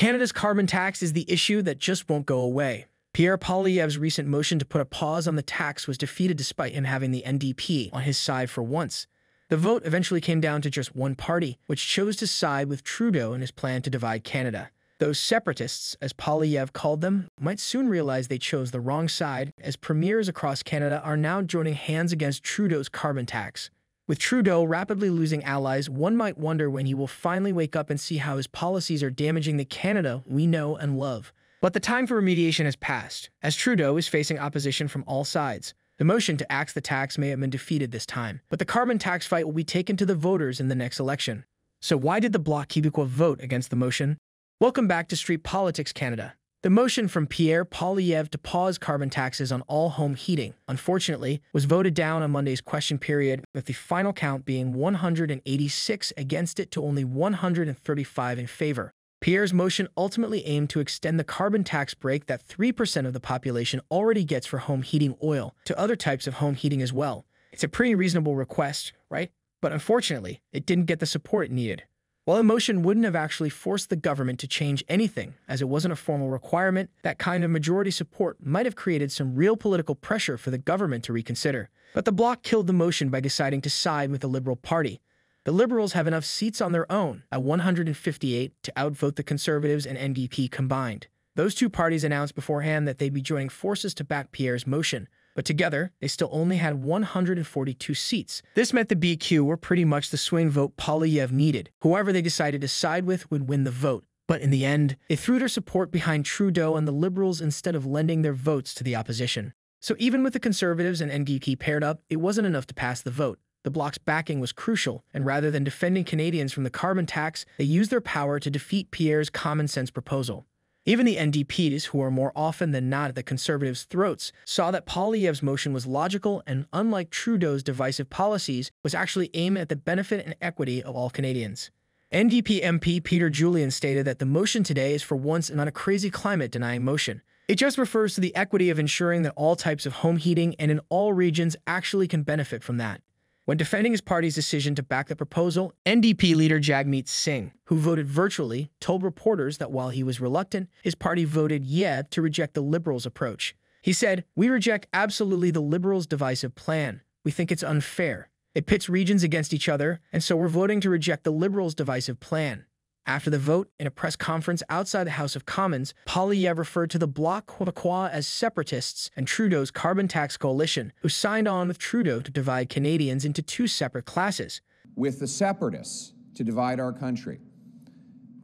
Canada's carbon tax is the issue that just won't go away. Pierre Poilievre's recent motion to put a pause on the tax was defeated despite him having the NDP on his side for once. The vote eventually came down to just one party, which chose to side with Trudeau in his plan to divide Canada. Those separatists, as Poilievre called them, might soon realize they chose the wrong side, as premiers across Canada are now joining hands against Trudeau's carbon tax. With Trudeau rapidly losing allies, one might wonder when he will finally wake up and see how his policies are damaging the Canada we know and love. But the time for remediation has passed, as Trudeau is facing opposition from all sides. The motion to axe the tax may have been defeated this time, but the carbon tax fight will be taken to the voters in the next election. So why did the Bloc Québécois vote against the motion? Welcome back to Street Politics Canada. The motion from Pierre Poilievre to pause carbon taxes on all home heating, unfortunately, was voted down on Monday's question period, with the final count being 186 against it to only 135 in favor. Pierre's motion ultimately aimed to extend the carbon tax break that 3% of the population already gets for home heating oil to other types of home heating as well. It's a pretty reasonable request, right? But unfortunately, it didn't get the support it needed. While the motion wouldn't have actually forced the government to change anything, as it wasn't a formal requirement, that kind of majority support might have created some real political pressure for the government to reconsider. But the Bloc killed the motion by deciding to side with the Liberal Party. The Liberals have enough seats on their own, at 158, to outvote the Conservatives and NDP combined. Those two parties announced beforehand that they'd be joining forces to back Pierre's motion, but together, they still only had 142 seats. This meant the BQ were pretty much the swing vote Poilievre needed. Whoever they decided to side with would win the vote. But in the end, they threw their support behind Trudeau and the Liberals instead of lending their votes to the opposition. So even with the Conservatives and NDP paired up, it wasn't enough to pass the vote. The Bloc's backing was crucial, and rather than defending Canadians from the carbon tax, they used their power to defeat Pierre's common-sense proposal. Even the NDPs, who are more often than not at the Conservatives' throats, saw that Poilievre's motion was logical and, unlike Trudeau's divisive policies, was actually aimed at the benefit and equity of all Canadians. NDP MP Peter Julian stated that the motion today is for once and on a crazy climate-denying motion. It just refers to the equity of ensuring that all types of home heating and in all regions actually can benefit from that. When defending his party's decision to back the proposal, NDP leader Jagmeet Singh, who voted virtually, told reporters that while he was reluctant, his party voted yeah to reject the Liberals' approach. He said, "We reject absolutely the Liberals' divisive plan. We think it's unfair. It pits regions against each other, and so we're voting to reject the Liberals' divisive plan." After the vote, in a press conference outside the House of Commons, Poilievre referred to the Bloc Québécois as separatists and Trudeau's carbon tax coalition, who signed on with Trudeau to divide Canadians into two separate classes. With the separatists to divide our country,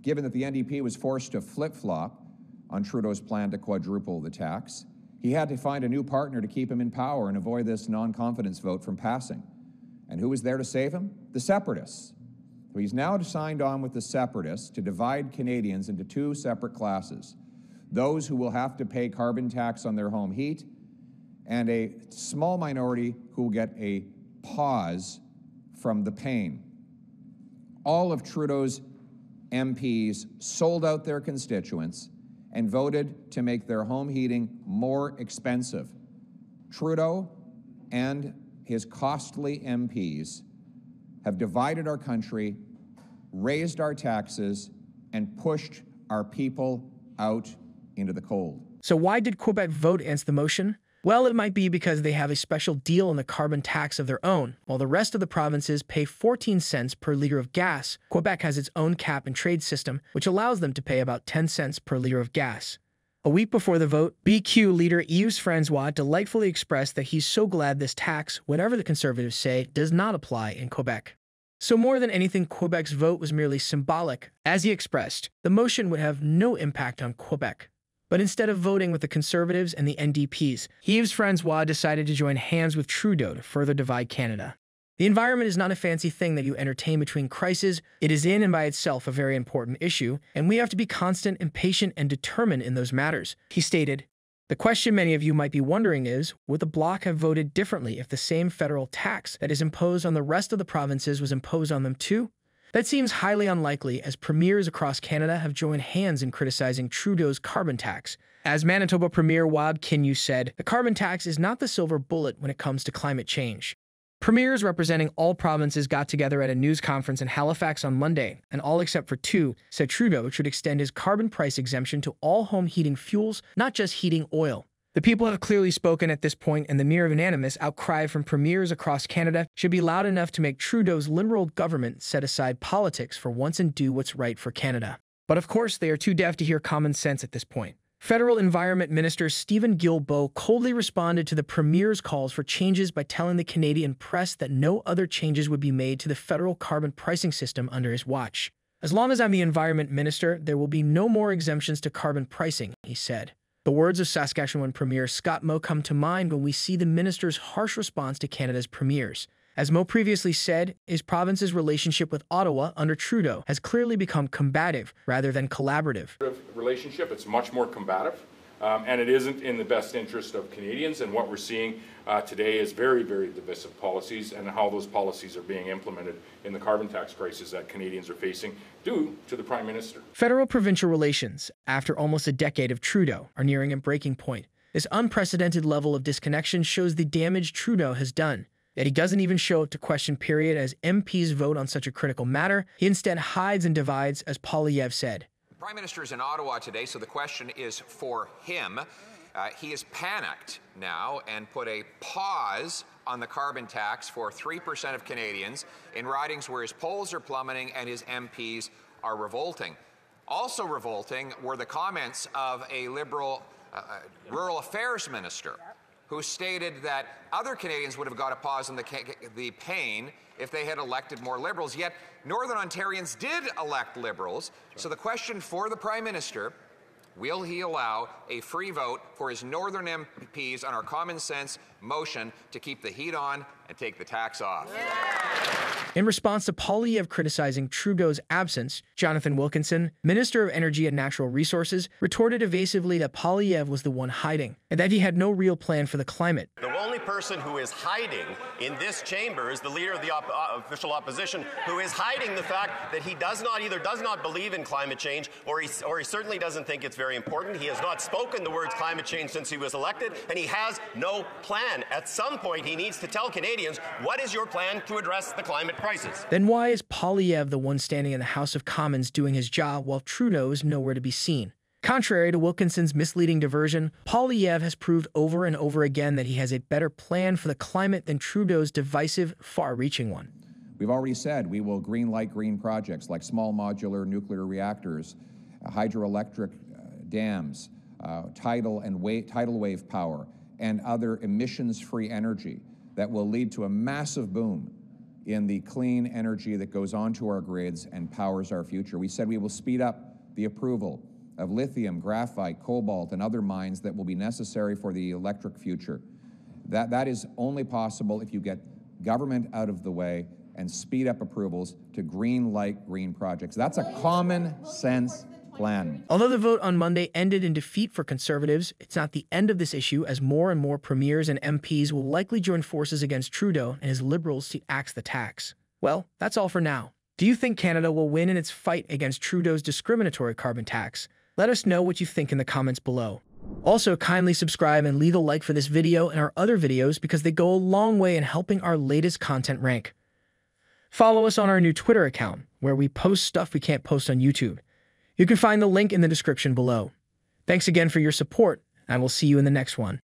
given that the NDP was forced to flip-flop on Trudeau's plan to quadruple the tax, he had to find a new partner to keep him in power and avoid this non-confidence vote from passing. And who was there to save him? The separatists. He's now signed on with the separatists to divide Canadians into two separate classes, those who will have to pay carbon tax on their home heat and a small minority who will get a pause from the pain. All of Trudeau's MPs sold out their constituents and voted to make their home heating more expensive. Trudeau and his costly MPs have divided our country, raised our taxes, and pushed our people out into the cold. So why did Quebec vote against the motion? Well, it might be because they have a special deal on the carbon tax of their own. While the rest of the provinces pay 14 cents per liter of gas, Quebec has its own cap and trade system, which allows them to pay about 10 cents per liter of gas. A week before the vote, BQ leader Yves-François delightfully expressed that he's so glad this tax, whatever the Conservatives say, does not apply in Quebec. So more than anything, Quebec's vote was merely symbolic. As he expressed, the motion would have no impact on Quebec. But instead of voting with the Conservatives and the NDPs, Yves-François decided to join hands with Trudeau to further divide Canada. The environment is not a fancy thing that you entertain between crises. It is in and by itself a very important issue, and we have to be constant and patient and determined in those matters, he stated. The question many of you might be wondering is, would the Bloc have voted differently if the same federal tax that is imposed on the rest of the provinces was imposed on them too? That seems highly unlikely, as premiers across Canada have joined hands in criticizing Trudeau's carbon tax. As Manitoba Premier Wab Kinew said, the carbon tax is not the silver bullet when it comes to climate change. Premiers representing all provinces got together at a news conference in Halifax on Monday, and all except for two said Trudeau should extend his carbon price exemption to all home heating fuels, not just heating oil. The people have clearly spoken at this point, and the mere unanimous outcry from premiers across Canada should be loud enough to make Trudeau's Liberal government set aside politics for once and do what's right for Canada. But of course, they are too deaf to hear common sense at this point. Federal Environment Minister Stephen Guilbeau coldly responded to the Premier's calls for changes by telling the Canadian press that no other changes would be made to the federal carbon pricing system under his watch. "As long as I'm the Environment Minister, there will be no more exemptions to carbon pricing," he said. The words of Saskatchewan Premier Scott Moe come to mind when we see the minister's harsh response to Canada's premiers. As Moe previously said, his province's relationship with Ottawa under Trudeau has clearly become combative rather than collaborative. Relationship, it's much more combative, and it isn't in the best interest of Canadians. And what we're seeing today is very, very divisive policies, and how those policies are being implemented in the carbon tax crisis that Canadians are facing due to the Prime Minister. Federal-provincial relations, after almost a decade of Trudeau, are nearing a breaking point. This unprecedented level of disconnection shows the damage Trudeau has done. Yet he doesn't even show up to question period as MPs vote on such a critical matter. He instead hides and divides, as Poilievre said. The Prime Minister is in Ottawa today, so the question is for him. He is panicked now and put a pause on the carbon tax for 3% of Canadians in ridings where his polls are plummeting and his MPs are revolting. Also revolting were the comments of a Liberal Rural Affairs Minister, who stated that other Canadians would have got a pause on the pain if they had elected more Liberals. Yet Northern Ontarians did elect Liberals. So the question for the Prime Minister, will he allow a free vote for his Northern MPs on our common sense motion to keep the heat on and take the tax off? In response to Poilievre criticizing Trudeau's absence, Jonathan Wilkinson, Minister of Energy and Natural Resources, retorted evasively that Poilievre was the one hiding, and that he had no real plan for the climate. The only person who is hiding in this chamber is the leader of the official opposition, who is hiding the fact that he does not believe in climate change, or he certainly doesn't think it's very important. He has not spoken the words climate change since he was elected, and he has no plan. At some point, he needs to tell Canadians, what is your plan to address the climate crisis? Then why is Poilievre the one standing in the House of Commons doing his job while Trudeau is nowhere to be seen? Contrary to Wilkinson's misleading diversion, Poilievre has proved over and over again that he has a better plan for the climate than Trudeau's divisive, far-reaching one. We've already said we will green-light green projects like small modular nuclear reactors, hydroelectric dams, tidal wave power, and other emissions-free energy that will lead to a massive boom in the clean energy that goes onto our grids and powers our future. We said we will speed up the approval of lithium, graphite, cobalt, and other mines that will be necessary for the electric future. That is only possible if you get government out of the way and speed up approvals to green-light green projects. That's a common sense plan. Although the vote on Monday ended in defeat for Conservatives, it's not the end of this issue, as more and more premiers and MPs will likely join forces against Trudeau and his Liberals to axe the tax. Well, that's all for now. Do you think Canada will win in its fight against Trudeau's discriminatory carbon tax? Let us know what you think in the comments below. Also, kindly subscribe and leave a like for this video and our other videos, because they go a long way in helping our latest content rank. Follow us on our new Twitter account, where we post stuff we can't post on YouTube. You can find the link in the description below. Thanks again for your support, and we'll see you in the next one.